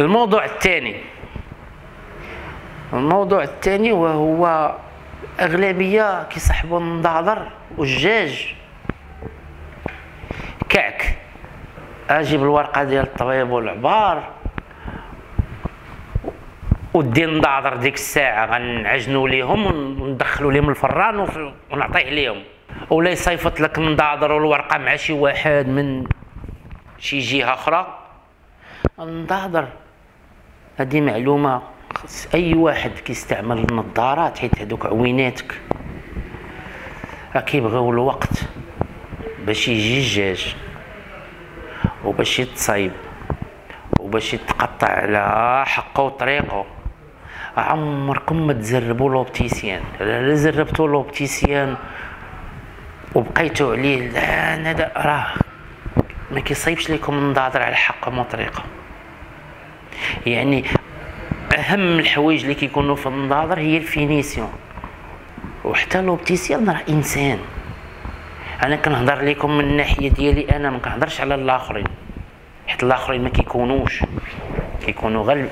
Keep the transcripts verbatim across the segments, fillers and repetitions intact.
الموضوع الثاني الموضوع الثاني وهو أغلبية كيصاحبوا النضالر والجاج كعك. أجيب الورقة ديال الطبيب والعبار ودي النضالر ديك الساعة، غنعجنو ليهم وندخلو ليهم الفران ونعطيه ليهم، ولا يصيفط لك النضالر والورقة مع شي واحد من شي جهة أخرى. النضالر هذه معلومة اي واحد كيستعمل النظارات، حيت هذوك عويناتك راه كيبغيو الوقت باش يجي الجاج وباش يتصايب وباش يتقطع على حقه وطريقه. عمركم ما تجربوا لوبتيسيان؟ لا جربتوا لوبتيسيان وبقيتوا عليه هذا راه ما كيصايبش لكم النظاره على حقه وطريقه. يعني اهم الحوايج اللي كيكونوا في النظاظر هي الفينيسيون، وحتى لوبتيسيان راه انسان. انا كنهضر لكم من الناحيه ديالي، انا ما كنهضرش على الاخرين، حيت الاخرين ما كيكونوش كيكونوا غير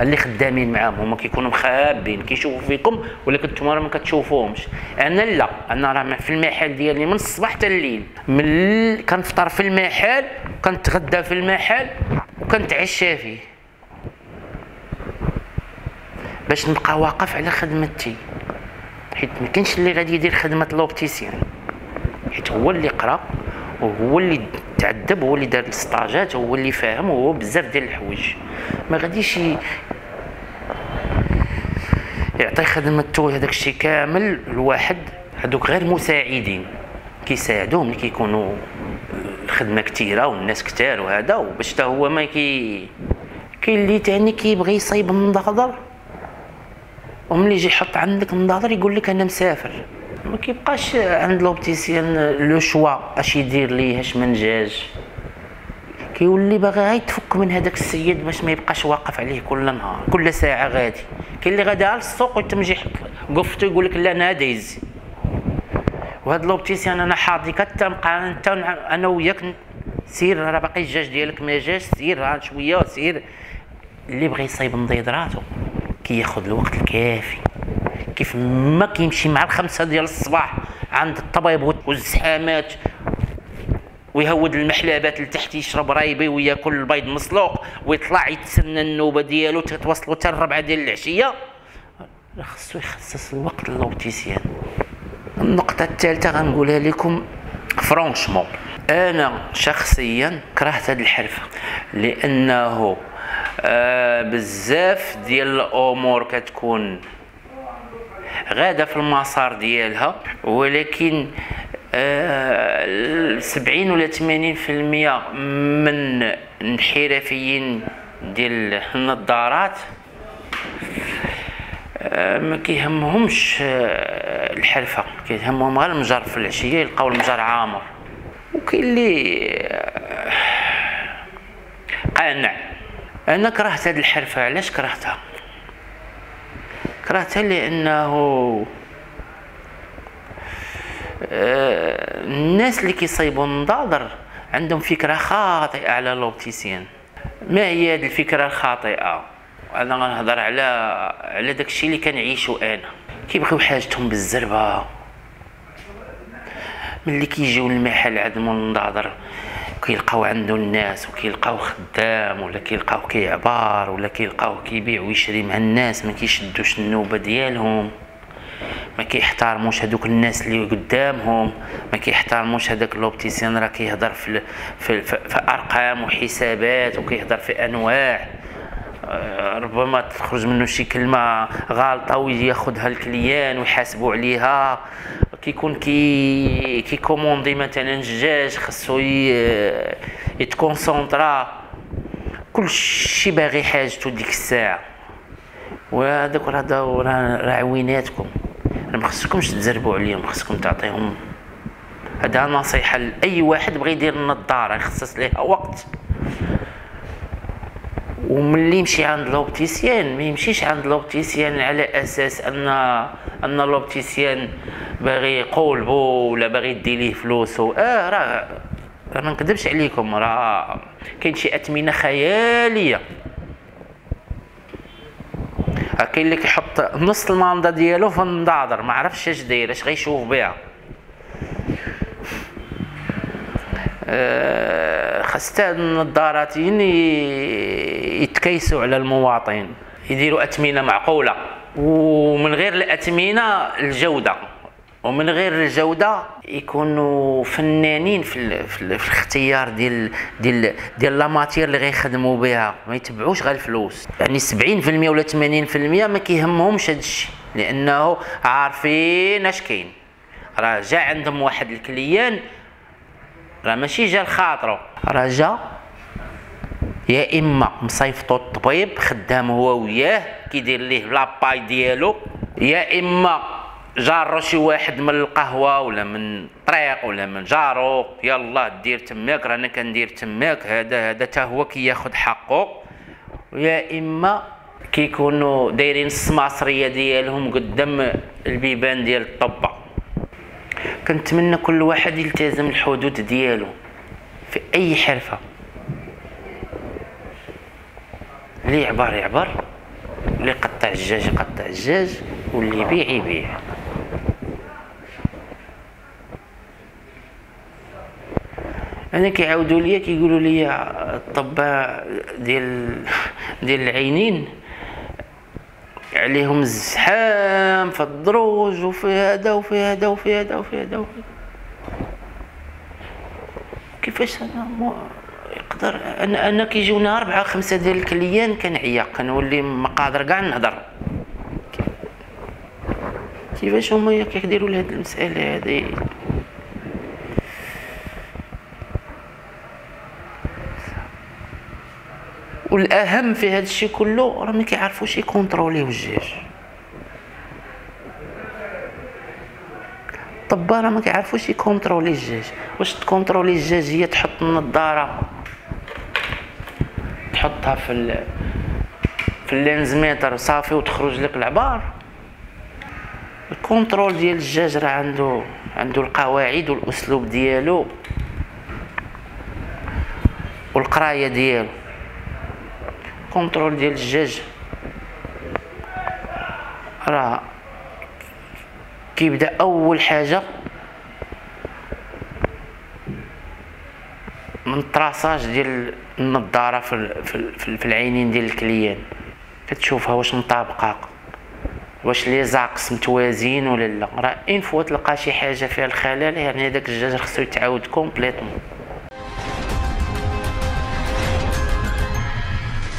اللي خدامين معاهم، هما كيكونوا مخابين كيشوفوا فيكم ولكن نتوما راه ما كتشوفوهمش. انا لا، انا راه في المحل ديالي من الصباح حتى الليل، من كنفطر في المحل، كنتغدى في المحل، وكنتعشى فيه باش نبقى واقف على خدمتي، حيت ما كاينش اللي غادي يدير خدمه لوبتيسيان، حيت هو اللي قرا وهو اللي تعذب، هو اللي دار السطاجات، هو اللي فاهم، وهو بزاف ديال الحوايج. ما غاديش يعطي خدمته هذاك الشيء كامل لواحد، هذوك غير مساعدين كيساعدوه ملي كيكونوا الخدمه كثيره والناس كثار وهذا. وباش حتى هو ما كي كاين اللي ثاني كيبغي يصايب النضاضر، وملي يجي يحط عندك النظاظر يقول لك انا مسافر، ما كيبقاش عند لوبتيسيان لو شوا اش يدير ليه اش ما نجاش. كيولي باغي غير يتفك من هذاك السيد باش ما يبقاش واقف عليه كل نهار كل ساعه. غادي كاين اللي غادي على السوق ويتمجي يحط قفته يقول لك لا انا هذا يزي. وهاد لوبتيسيان انا حاضيك حتى نبقى انت انا وياك، سير راه باقي الجاج ديالك ما جاش، سير عاد شويه وسير. اللي بغى يصايب نضيض راتو كياخذ الوقت الكافي، كيف ما كيمشي مع الخمسه ديال الصباح عند الطبيب والزحامات ويهود المحلابات لتحت، يشرب رايبي وياكل البيض مسلوق ويطلع يتسنى النوبه ديالو تتوصلوا حتى الربعه ديال العشيه، راه خصو يخصص الوقت للوبتيسيان. النقطه الثالثه غنقولها لكم فرانشمون، انا شخصيا كرهت هذا الحرف، لانه آه بزاف ديال الامور كتكون غاده في المسار ديالها، ولكن آه سبعين ولا ثمانين في المية من الحرفيين ديال النظارات آه ما كيهمهمش آه الحرفه، كيهمهم غير المجر. في العشيه يلقاو المجر عامر، وكاين اللي آه قانع. انا كرهت هاد الحرفه. علاش كرهتها؟ كرهتها لانه الناس اللي كيصايبوا النضاضر عندهم فكره خاطئه على لوبتيسيان. ما هي هاد الفكره الخاطئه؟ انا غنهضر على على داكشي اللي كنعيشو انا. كيبغيو حاجتهم بالزربه، ملي كيجيو للمحل عدمو النضاضر كيلقاو عنده الناس وكيلقاو خدام، ولا كيلقاو كيعبار، ولا كيلقاو كيبيع ويشري مع الناس، ما كيشدوش النوبه ديالهم، ما كيحترموش هذوك الناس اللي قدامهم، ما كيحترموش هذاك لوبتيسيان راه كيهضر في, في في في ارقام وحسابات وكيهضر في انواع، ربما تخرج منه شي كلمه غالطه وياخذها الكليان ويحاسبوا عليها. كيكون كي كيكوموندي مثلا الدجاج خاصو يتكونسونطرا، كلشي باغي حاجته ديك الساعه. وهذاك راه راه عويناتكم، ما خصكمش تزربوا عليهم، خصكم تعطيهم. هذا نصيحه لاي واحد بغى يدير النظاره يخصص ليها وقت، وملي يمشي عند لوبتيسيان ما يمشيش عند لوبتيسيان على اساس ان ان لوبتيسيان باغي يقولبو ولا باغي يدي ليه فلوسو. اه راه راه ما نكذبش عليكم، راه كاين شي اثمنه خياليه. راه كاين اللي كيحط نص الماندا ديالو في النضاضر ما عرفش اش داير اش غيشوف بها. أه خاص حتى النظاراتين يتكيسوا على المواطن، يديروا اثمنه معقوله، ومن غير الاثمنه الجوده، ومن غير الجوده يكونوا فنانين في في الاختيار ديال ديال ديال لا ماتير اللي غيخدموا بها، ما يتبعوش غير الفلوس. يعني سبعين في المية ولا ثمانين في المية ما كيهمهمش هادشي، لانه عارفين اش كاين. راه جا عندهم واحد الكليان، راه ماشي جا لخاطرو، راه جا يا اما مصيفطو الطبيب خدام هو وياه كيدير ليه لاباي ديالو، يا اما جارو شي واحد من القهوه ولا من الطريق ولا من جارو، يلا دير تماك رانا كندير تماك، هذا هذا حتى هو كياخذ حقه. يا اما كيكونوا دايرين السماسريه ديالهم قدام البيبان ديال الطبه. كنتمنى كل واحد يلتزم الحدود ديالو في اي حرفه، اللي يعبر يعبر، اللي يقطع الدجاج يقطع الدجاج، واللي يبيع يبيع. انا كيعاودوا ليا كيقولوا ليا الطباء ديال ديال العينين عليهم الزحام في الدروج وفي هذا وفي هذا وفي هذا وفي هذا. كيفاش انا مو يقدر انا انا كيجيونا اربعه خمسه ديال الكليان كنعيق كنولي ما قادر كاع نهضر. كيفاش هما كيديروا لهاد المساله هذه؟ والاهم في هذا الشيء كله راه ما كيعرفوش يكونتروليو الجيش. الطباء راه ما كيعرفوش يكونترولي الجيش. واش تكونترولي الجيش هي تحط النظاره تحطها في ال... في اللينزميتر صافي وتخرج لك العبار؟ الكونترول ديال الجاج راه عنده عنده القواعد والاسلوب ديالو والقرايه ديالو. الكونترول ديال الجاج راه كيبدا اول حاجه من الطراساج ديال النظاره في في, في العينين ديال الكليان، كتشوفها واش مطابقه، واش لي زاقس متوازين ولا لا. راه اين فوا تلقى شي حاجه فيها الخلل يعني داك الدجاج خصو يتعاود كومبليتمون.